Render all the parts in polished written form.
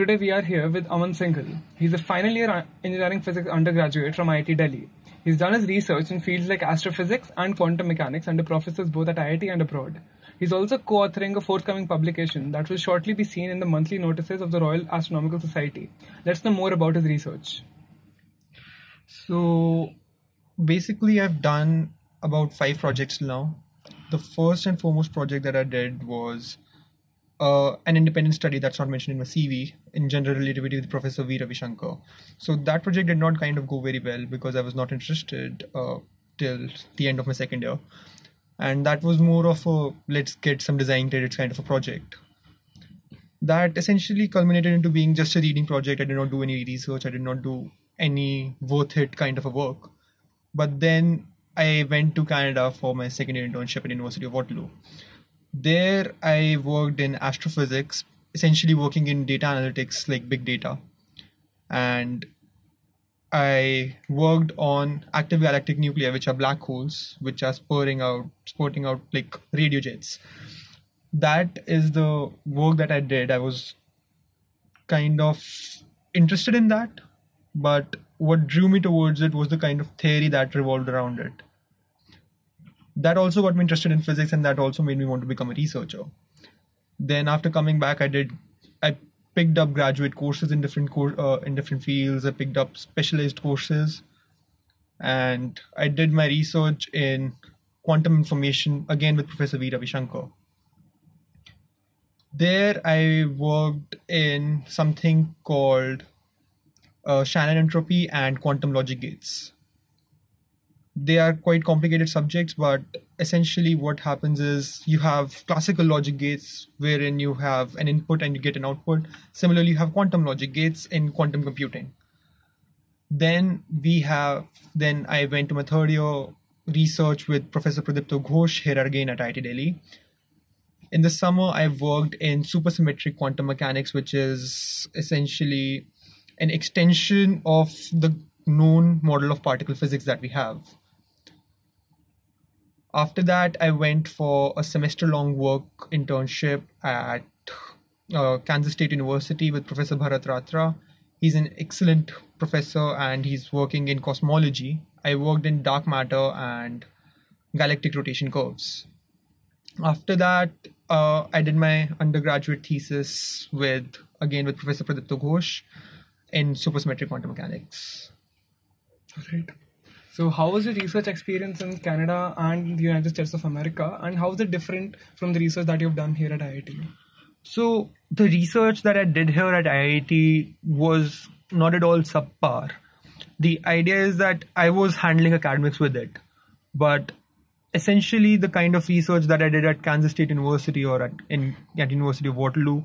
Today we are here with Aman Singhal. He's a final year engineering physics undergraduate from IIT Delhi. He's done his research in fields like astrophysics and quantum mechanics under professors both at IIT and abroad. He's also co-authoring a forthcoming publication that will shortly be seen in the monthly notices of the Royal Astronomical Society. Let's know more about his research. So basically I've done about 5 projects now. The first and foremost project that I did was an independent study that's not mentioned in my CV in general relativity with Professor V. Ravishankar. So that project did not kind of go very well because I was not interested till the end of my second year. And that was more of a let's get some design credits kind of a project. That essentially culminated into being just a reading project. I did not do any research. I did not do any worth it kind of a work. But then I went to Canada for my second year internship at the University of Waterloo. There I worked in astrophysics, essentially working in data analytics like big data, and I worked on active galactic nuclei, which are black holes which are spurting out like radio jets. That is the work that I did. I was kind of interested in that, but what drew me towards it was the kind of theory that revolved around it. That also got me interested in physics, and that also made me want to become a researcher. Then after coming back, I picked up graduate courses in different fields. I picked up specialized courses, and I did my research in quantum information again with Professor V. Ravishankar. There I worked in something called Shannon entropy and quantum logic gates. They are quite complicated subjects, but essentially what happens is you have classical logic gates wherein you have an input and you get an output. Similarly, you have quantum logic gates in quantum computing. Then I went to my third year research with Professor Pradipto Ghosh, here again at IIT Delhi. In the summer, I worked in supersymmetric quantum mechanics, which is essentially an extension of the known model of particle physics that we have. After that, I went for a semester-long work internship at Kansas State University with Professor Bharat Ratra. He's an excellent professor and he's working in cosmology. I worked in dark matter and galactic rotation curves. After that, I did my undergraduate thesis again with Professor Pradipto Ghosh in supersymmetric quantum mechanics. Right. So how was your research experience in Canada and the United States of America, and how is it different from the research that you've done here at IIT? So the research that I did here at IIT was not at all subpar. The idea is that I was handling academics with it, but essentially the kind of research that I did at Kansas State University or at University of Waterloo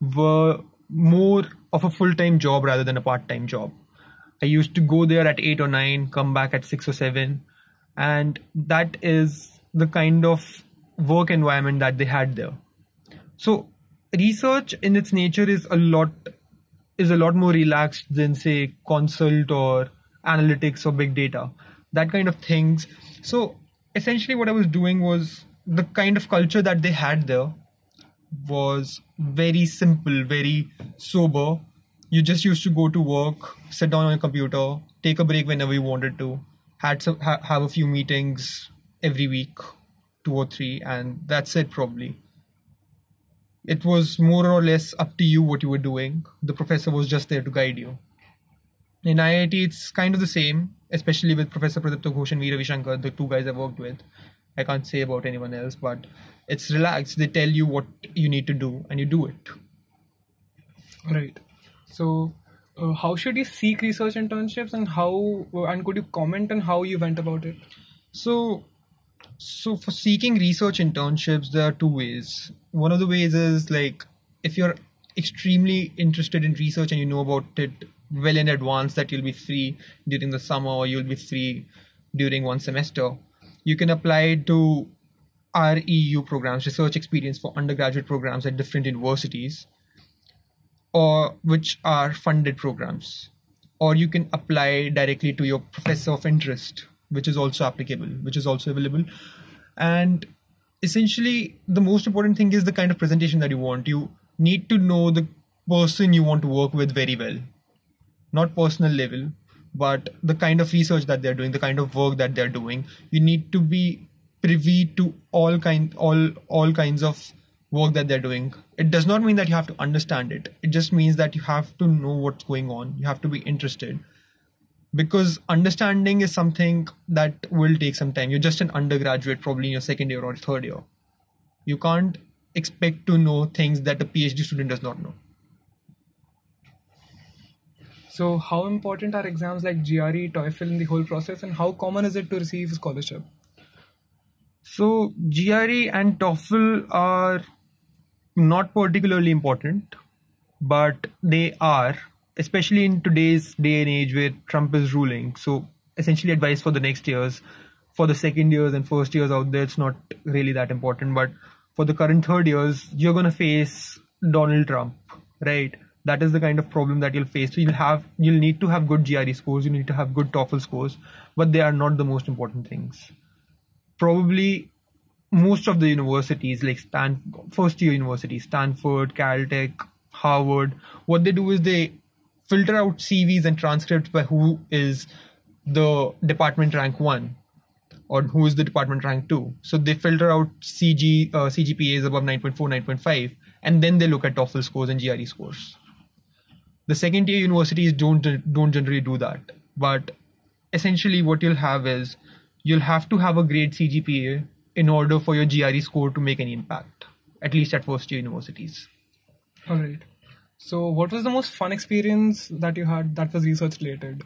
were more of a full-time job rather than a part-time job. I used to go there at 8 or 9, come back at 6 or 7. And that is the kind of work environment that they had there. So research in its nature is a lot more relaxed than, say, consult or analytics or big data, that kind of things. So essentially what I was doing was, the kind of culture that they had there was very simple, very sober. You just used to go to work, sit down on your computer, take a break whenever you wanted to, have a few meetings every week, 2 or 3, and that's it probably. It was more or less up to you what you were doing. The professor was just there to guide you. In IIT, it's kind of the same, especially with Professor Pradipto Ghosh and Meera Vishankar, the 2 guys I worked with. I can't say about anyone else, but it's relaxed. They tell you what you need to do and you do it. Right. So how should you seek research internships, and could you comment on how you went about it? So for seeking research internships, there are 2 ways. One of the ways is, like, if you're extremely interested in research and you know about it well in advance that you'll be free during the summer or you'll be free during 1 semester, you can apply to REU programs, research experience for undergraduate programs at different universities, or which are funded programs. Or you can apply directly to your professor of interest, which is also applicable, which is also available. And essentially, the most important thing is the kind of presentation that you want. You need to know the person you want to work with very well. Not personal level, but the kind of research that they're doing, the kind of work that they're doing. You need to be privy to all kinds of work that they're doing. It does not mean that you have to understand it. It just means that you have to know what's going on. You have to be interested. Because understanding is something that will take some time. You're just an undergraduate, probably in your second year or third year. You can't expect to know things that a PhD student does not know. So how important are exams like GRE, TOEFL in the whole process, and how common is it to receive scholarship? So GRE and TOEFL are not particularly important, but they are, especially in today's day and age where Trump is ruling. So essentially advice for the next years, for the second years and first years out there, it's not really that important. But for the current third years, you're going to face Donald Trump, right? That is the kind of problem that you'll face. So you'll need to have good GRE scores. You need to have good TOEFL scores, but they are not the most important things. Probably most of the universities like first year universities, Stanford, Caltech, Harvard, what they do is they filter out CVs and transcripts by who is the department rank 1 or who is the department rank 2. So they filter out CGPAs above 9.4, 9.5, and then they look at TOEFL scores and GRE scores. The second tier universities don't generally do that. But essentially what you'll have is you'll have to have a grade CGPA in order for your GRE score to make any impact, at least at first year universities. All right. So what was the most fun experience that you had that was research related?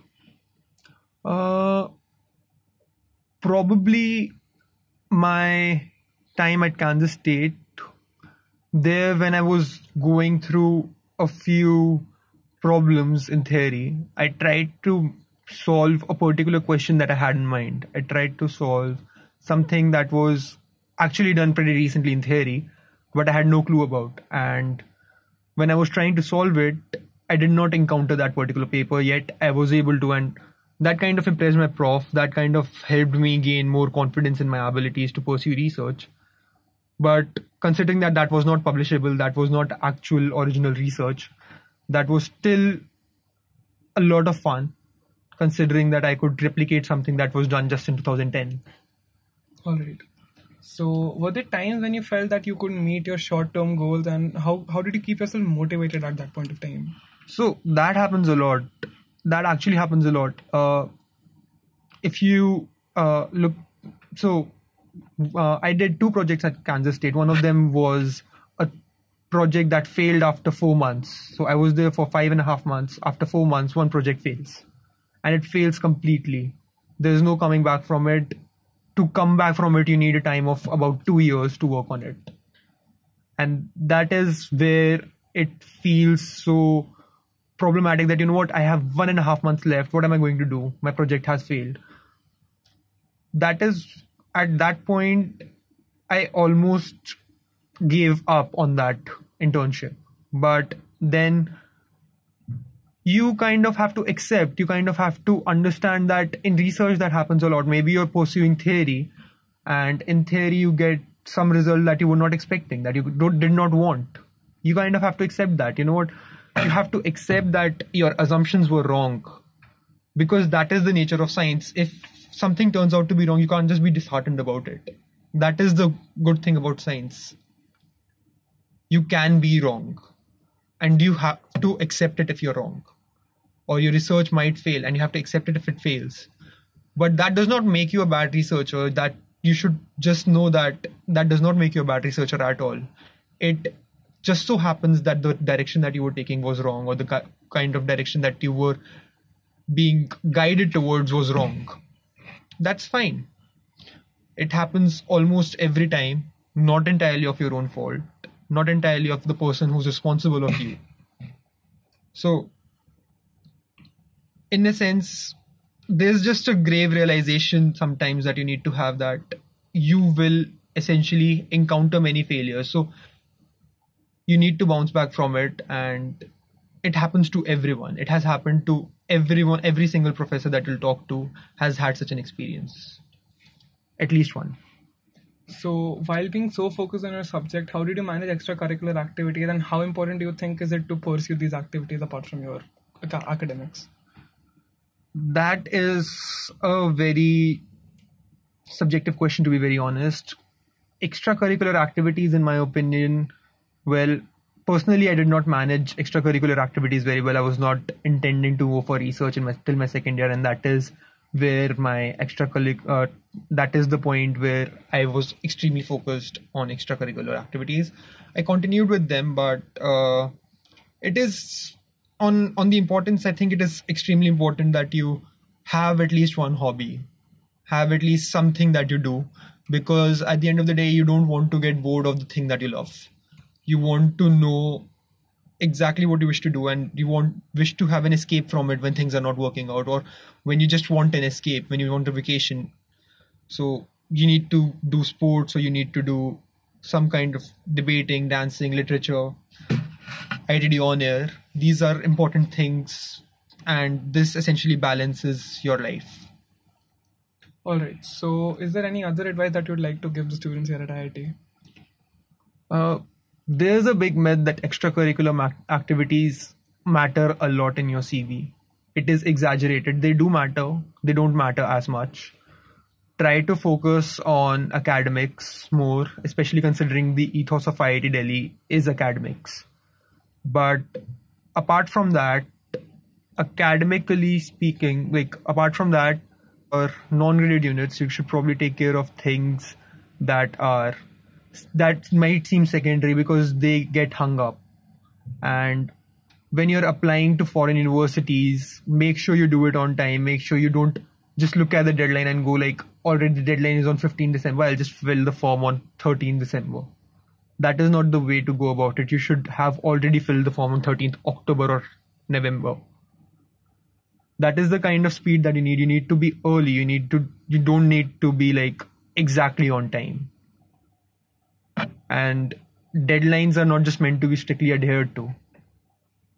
Probably my time at Kansas State. There, when I was going through a few problems in theory, I tried to solve a particular question that I had in mind. I tried to solve something that was actually done pretty recently in theory, but I had no clue about. And when I was trying to solve it, I did not encounter that particular paper, yet I was able to, and that kind of impressed my prof. That kind of helped me gain more confidence in my abilities to pursue research. But considering that that was not publishable, that was not actual original research, that was still a lot of fun, considering that I could replicate something that was done just in 2010. All right. So were there times when you felt that you couldn't meet your short-term goals, and how did you keep yourself motivated at that point of time? So that happens a lot. That actually happens a lot. If you look, so I did two projects at Kansas State. One of them was a project that failed after 4 months. So I was there for 5.5 months. After 4 months, one project fails, and it fails completely. There's no coming back from it. To come back from it, you need a time of about 2 years to work on it. And that is where it feels so problematic that, you know what, I have 1.5 months left. What am I going to do? My project has failed. That is, at that point, I almost gave up on that internship. But then you kind of have to accept, you kind of have to understand that in research that happens a lot. Maybe you're pursuing theory, and in theory you get some result that you were not expecting, that you did not want. You kind of have to accept that. You know what? You have to accept that your assumptions were wrong, because that is the nature of science. If something turns out to be wrong, you can't just be disheartened about it. That is the good thing about science. You can be wrong, and you have to accept it if you're wrong. Or your research might fail, and you have to accept it if it fails. But that does not make you a bad researcher. That you should just know that that does not make you a bad researcher at all. It just so happens that the direction that you were taking was wrong, or the kind of direction that you were being guided towards was wrong. That's fine. It happens almost every time, not entirely of your own fault, not entirely of the person who's responsible of you. So in a sense, there's just a grave realization sometimes that you need to have, that you will essentially encounter many failures. So you need to bounce back from it, and it happens to everyone. It has happened to everyone. Every single professor that you'll talk to has had such an experience, at least one. So while being so focused on your subject, how did you manage extracurricular activities, and how important do you think is it to pursue these activities apart from your academics? That is a very subjective question, to be very honest. Extracurricular activities, in my opinion, well, personally, I did not manage extracurricular activities very well. I was not intending to go for research till my second year, and that is where my that is the point where I was extremely focused on extracurricular activities. I continued with them, but it is on the importance. I think it is extremely important that you have at least one hobby, have at least something that you do, because at the end of the day, you don't want to get bored of the thing that you love. You want to know exactly what you wish to do, and you wish to have an escape from it when things are not working out, or when you just want an escape, when you want a vacation. So you need to do sports, or you need to do some kind of debating, dancing, literature, IITD OnAir. These are important things, and this essentially balances your life. All right. So is there any other advice that you would like to give the students here at IIT? There's a big myth that extracurricular activities matter a lot in your CV. It is exaggerated. They do matter. They don't matter as much. Try to focus on academics more, especially considering the ethos of IIT Delhi is academics. But apart from that, academically speaking, apart from that, or non-graded units, you should probably take care of things that might seem secondary, because they get hung up. And when you're applying to foreign universities, make sure you do it on time. Make sure you don't just look at the deadline and go like, already the deadline is on 15 December. I'll just fill the form on 13 December. That is not the way to go about it. You should have already filled the form on 13th October or November. That is the kind of speed that you need. You need to be early. You don't need to be like exactly on time. And deadlines are not just meant to be strictly adhered to.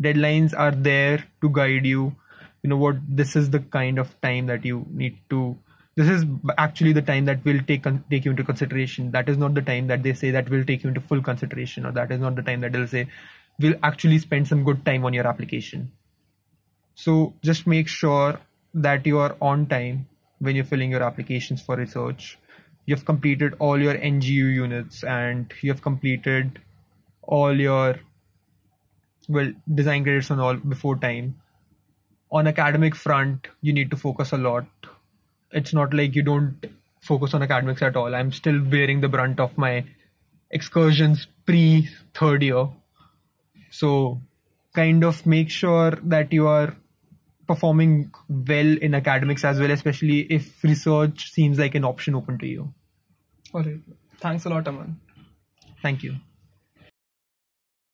Deadlines are there to guide you. You know what, this is the kind of time that you need to, this is actually the time that will take you into consideration. That is not the time that they say that will take you into full consideration, or that is not the time that they'll say we'll actually spend some good time on your application. So just make sure that you are on time when you're filling your applications for research. You've completed all your NGU units, and you've completed all your design credits and all before time. On academic front, you need to focus a lot. It's not like you don't focus on academics at all. I'm still bearing the brunt of my excursions pre-third year. So kind of make sure that you are performing well in academics as well, especially if research seems like an option open to you. All right. Thanks a lot, Aman. Thank you.